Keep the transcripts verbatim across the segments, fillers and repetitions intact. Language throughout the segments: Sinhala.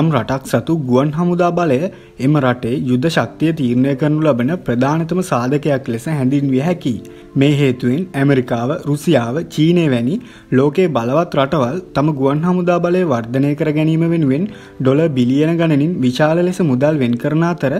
යම් රටක් සතු ගුවන් හමුදා බලය එම රටේ යුද ශක්තිය තීරණය කරනු ලබන ප්‍රධානතම සාධකයක් ලෙස හැඳින්විය හැකියි. මේ හේතුවෙන් ඇමරිකාව, රුසියාව, චීනය වැනි ලෝකයේ බලවත් රටවල් තම ගුවන් හමුදා බලය වර්ධනය කර ගැනීම වෙනුවෙන් ඩොලර් බිලියන ගණනින් විශාල ලෙස මුදල් වෙන් කරන අතර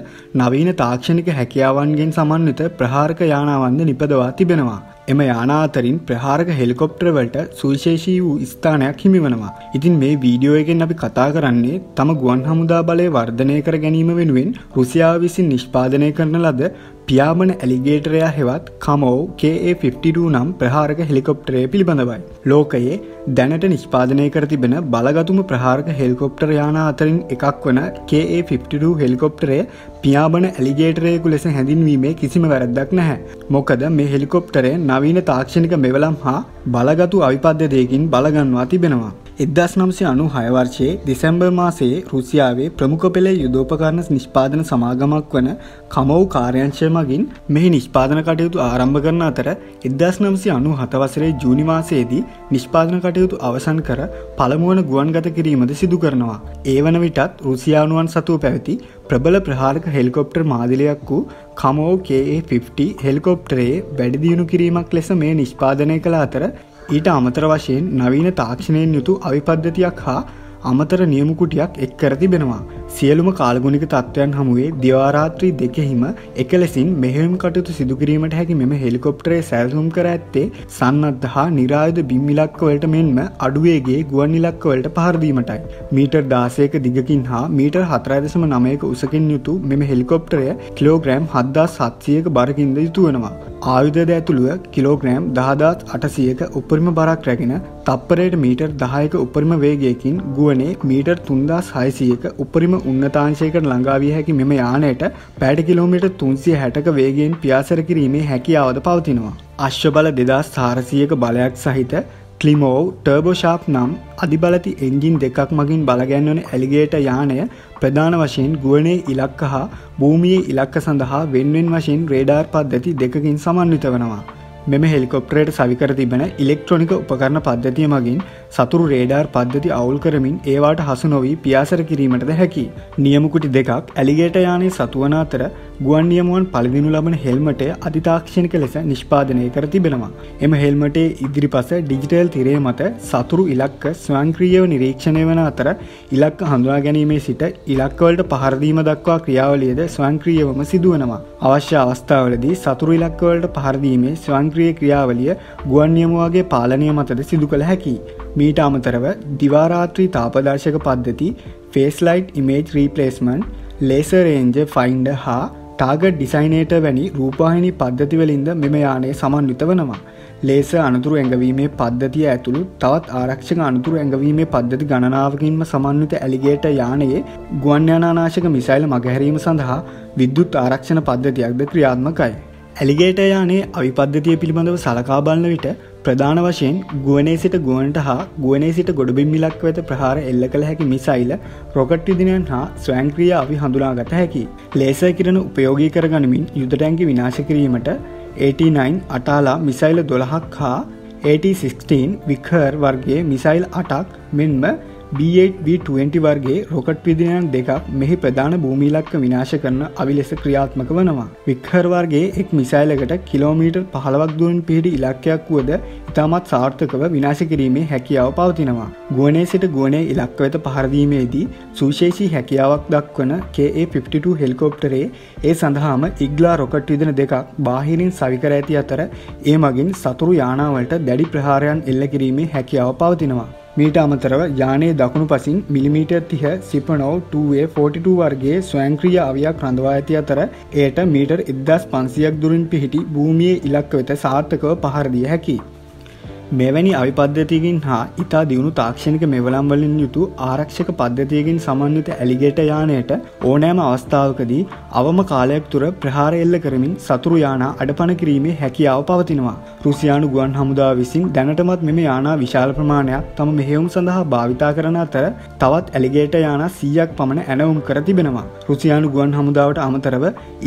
නවීන තාක්ෂණික හැකියාවන්ගෙන් සමන්විත ප්‍රහාරක යානාවන් ද නිපදවා තිබෙනවා. එම යානාතරින් ප්‍රහාරක හෙලිකොප්ටරවලට සුවිශේෂී වූ ස්ථානයක් හිමිවනවා. ඉතින් මේ වීඩියෝ එකෙන් අපි කතා කරන්නේ තම ගුවන් හමුදා බලය වර්ධනය කර ගැනීම වෙනුවෙන් රුසියාව විසින් නිෂ්පාදනය කරන ලද පියාඹන ඇලිගේටරයා හෙවත් කමෝව් K A fifty two නම් ප්‍රහාරක හෙලිකොප්ටරය පිළිබඳවයි. ලෝකයේ දැනට නිෂ්පාදනය කර තිබෙන බලගතුම ප්‍රහාරක හෙලිකොප්ටර යානා අතරින් එකක් වන K A fifty two හෙලිකොප්ටරය පියාඹන ඇලිගේටරයෙකු ලෙස හැඳින්වීමේ කිසිම වැරැද්දක් නැහැ. මොකද මේ හෙලිකොප්ටරය නවීන තාක්ෂණික මෙවලම් හා බලගතු අවිපද්‍යදයකින් බලගන්වා තිබෙනවා. එක්දහස් නවසිය අනූහය වර්ෂයේ දෙසැම්බර් මාසයේ රුසියාවේ ප්‍රමුඛ පෙළ යුදෝපකරණ නිෂ්පාදන සමාගමක් වන කමෝව් කාර්යාංශය මගින් මෙහි නිෂ්පාදන කටයුතු ආරම්භ කරන අතර එක්දහස් නවසිය අනූහත වසරේ ජූනි මාසයේදී නිෂ්පාදන කටයුතු අවසන් කර පළමුවන ගුවන්ගත කිරීමද සිදු කරනවා. ඒ වන විටත් රුසියානුවන් සතුව පැවති ප්‍රබල ප්‍රහාරක හෙලිකොප්ටර් මාදිලයක් වූ කමෝව් K A fifty හෙලිකොප්ටරයේ වැඩි දියුණු කිරීමක් ලෙස මේ නිෂ්පාදනය කළ අතර ඊට අමතර වශයෙන් නවීන තාක්ෂණයෙන් යුතු අවිපද්ධතියක් හා අමතර නියමුකුටියක් එක් කර තිබෙනවා. සියලුම කාලගුණික තත්ත්වයන් හමුවේ දිවාරාත්‍රී දෙකෙහිම එකලෙසින් මෙහෙයුම් කටයුතු සිදු කිරීමට හැකි මෙම හෙලිකොප්ටරය සැලසුම් කර ඇත්තේ සන්නද්ධ හා නිරායුධ බිම් ඉලක්කවලට මෙන්ම අඩු වේගයේ ගුවන් ඉලක්කවලට පහර දීමටයි. මීටර් දාසයක දිගකින් හා මීටර් හතරය දශම නවයක උසකින් යුතු මෙම හෙලිකොප්ටරය කිලෝග්‍රෑම් හත්දාස් හත්සියයක බරකින්ද යුතු වෙනවා. ආයුධද ඇතුළුව කිලෝග්‍රෑම් දහදාස් අටසියයක උපරිම බරක් රැගෙන තප්පරයට මීටර් දහයක උපරිම වේගයකින් ගුවනේ මීටර් තුන්දාස් හයසියයක උපරිම උන්නතාංශයකට ළඟා විය හැකි මෙම යානයට පැයට කිලෝමීටර් තුන්සිය හැටක වේගයෙන් පියාසර කිරීමේ හැකියාවද පවතිනවා. අශ්ව බල දෙදාස් හාරසියයක බලයක් සහිත ක්ලිමෝව් ටර්බෝෂාප් නම් අධිබලති එන්ජින් දෙකක් මගින් බලගැන්වන ඇලිගේටර් යානය ප්‍රධාන වශයෙන් ගුවනේ ඉලක්ක හා භූමියේ ඉලක්ක සඳහා වෙන්වෙන් වශයෙන් රේඩාර් පද්ධති දෙකකින් සමන්විත වෙනවා. මෙම හෙලිකොප්ටරයට සවිකර තිබෙන ඉලෙක්ට්‍රොනික උපකරණ පද්ධතිය මගින් සතුරු රේඩාර් පද්ධති අවුල් කරමින් ඒවාට හසු නොවී පියාසර කිරීමටද හැකි. නියමුකුටි දෙකක් ඇලිගේටර් යානයේ සතුවන අතර ගුවන් නියමුවන් පළදිනු ලබන හෙල්මටය අධිතාක්ෂණික ලෙස නිෂ්පාදනය කර තිබෙනවා. එම හෙල්මටේ ඉදිරිපස ඩිජිටල් තිරය මත සතුරු ඉලක්ක ස්වයංක්‍රීයව නිරීක්ෂණය වන අතර ඉලක්ක හඳුනා ගැනීමේ සිට ඉලක්කවලට පහර දීම දක්වා ක්‍රියාවලියද ස්වයංක්‍රීයවම සිදුවනවා. අවශ්‍ය අවස්ථාවලදී සතුරු ඉලක්කවලට පහර දීමේ ස්වයංක්‍රීය ක්‍රියාවලිය ගුවන් නියමුවාගේ පාලනය මතද සිදු කළ හැකියි. මීට අමතරව දිවාරාත්‍රී තාපදර්ශක පද්ධති, face light image replacement, laser ranger finder හා ටාගට් ඩිසයිනේටර් වැනි රූපවාහිනී පද්ධතිවලින්ද මෙම යානය සමන්විත වෙනවා. ලේසර් අනතුරු ඇඟවීමේ පද්ධතිය ඇතුළු තවත් ආරක්ෂක අනතුරු ඇඟවීමේ පද්ධති ගණනාවකින්ම සමන්විත ඇලිගේටර් යානයේ ගුවන් යානානාශක මිසයිල් මගහැරීම සඳහා විද්‍යුත් ආරක්ෂණ පද්ධතියක්ද ක්‍රියාත්මකයි. ඇලිගේටර් යානයේ අවිපද්ධතිය පිළිබඳව සලකා බලන විට ප්‍රධාන වශයෙන් ගුවනේ සිට ගුවන්ට හා ගුවනේ සිට ගොඩබිම් ඉලක්ක වෙත ප්‍රහාර එල්ල කළ හැකි මිසයිල, රොකට් විදිනයන් හා ස්වයංක්‍රීය අවි හඳුනාගත හැකි. ලේසර් කිරණ උපයෝගී කරගනිමින් යුද ටැංකි විනාශ කිරීමට A T නවය අටාලා මිසයිල දොළහක් හා A T සික්ස්ටීන් විකර් වර්ගයේ මිසයිල් අටක් මෙන්ම B eight B twenty වර්ගයේ රොකට් විදිනයන් දෙකක් මෙහි ප්‍රධාන භූමි ඉලක්ක විනාශ කරන අවි ලෙස ක්‍රියාත්මක වනවා. විකර් වර්ගයේ එක් මිසයිලකට කිලෝමීටර් පහළොවක් දුරින් පිහිටි ඉලක්කයක් වුවද ඉතාමත් සාර්ථකව විනාශ කිරීමේ හැකියාව පවතිනවා. ගුවනේ සිට ගුවනේ ඉලක්ක වෙත පහර දීමේදී සුවිශේෂී හැකියාවක් දක්වන K A fifty two හෙලිකොප්ටරයේ ඒ සඳහාම ඉග්ලා රොකට් විදින දෙකක් බාහිරින් සවිකර ඇති අතර ඒ මගින් සතුරු යානාවලට දැඩි ප්‍රහාරයන් එල්ල කිරීමේ හැකියාව පවතිනවා. මීට අමතරව යානයේ දකුණු පසින් මිලිමීටර් තිහක් සිපනෝ two A forty two වර්ගයේ ස්වයංක්‍රීය අවියක් රඳවා ඇති අතර එයට මීටර් එක්දාස් පන්සියයක් දුරින් පිහිටි භූමියේ ඉලක්ක වෙත සාර්ථකව පහර දිය හැකියි. මෙවැනි අවිපද්ධතියකින් හා ඉතා දියුණු තාක්ෂණික මෙවලම් වලින් යුතු ආරක්ෂක පද්ධතියකින් සමන්විත ඇලිගේටර් යානයට ඕනෑම අවස්ථාවකදී අවම කාලයක් තුර ප්‍රහාර එල්ල කරමින් සතුරු යානා අඩපණ කිරීමේ හැකියාව පවතිනවා. රුසියානු ගුවන් හමුදාව විසින් දැනටමත් මෙම යානා විශාල ප්‍රමාණයක් තම මෙහෙයුම් සඳහා භාවිතා කරන අතර තවත් ඇලිගේටර් යානා සීයක් පමණ ඇනවුම් කර තිබෙනවා. රුසියානු ගුවන් හමුදාවට අමතරව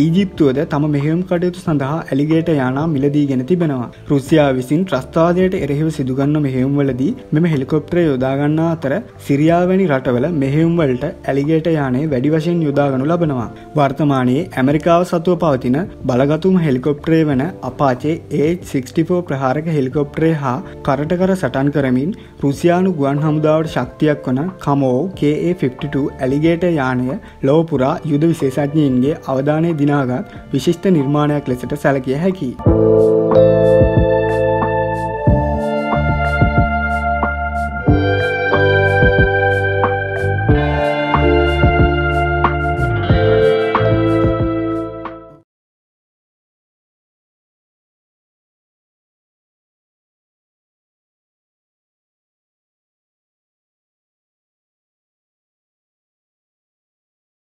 ඊජිප්තුවද තම මෙහෙයුම් කටයුතු සඳහා ඇලිගේටර් යානා මිලදී ගෙන තිබෙනවා. රුසියාව විසින් ත්‍රස්තවාදයට එරෙහිව එහිව සිදුගන්න මෙහෙයුම්වලදී මෙම හෙලිකොප්ටරය යොදාගන්නා අතර සිරියා වැනි රටවල මෙහෙයුම්වලට ඇලිගේටර් යානය වැඩි වශයෙන් යොදාගනු ලබනවා. වර්තමානයේ ඇමරිකාව සතුව පවතින බලගතුම හෙලිකොප්ටරය වන Apache A H sixty-four ප්‍රහාරක හෙලිකොප්ටරය හා කරට කර සටන් කරමින් රුසියානු ගුවන් හමුදාවට ශක්තියක් වන Kamov K A fifty-two ඇලිගේටර් යානය ලොව පුරා යුද විශේෂඥයින්ගේ අවධානය දිනාගත් විශිෂ්ට නිර්මාණයක් ලෙසට සැලකිය හැකියි.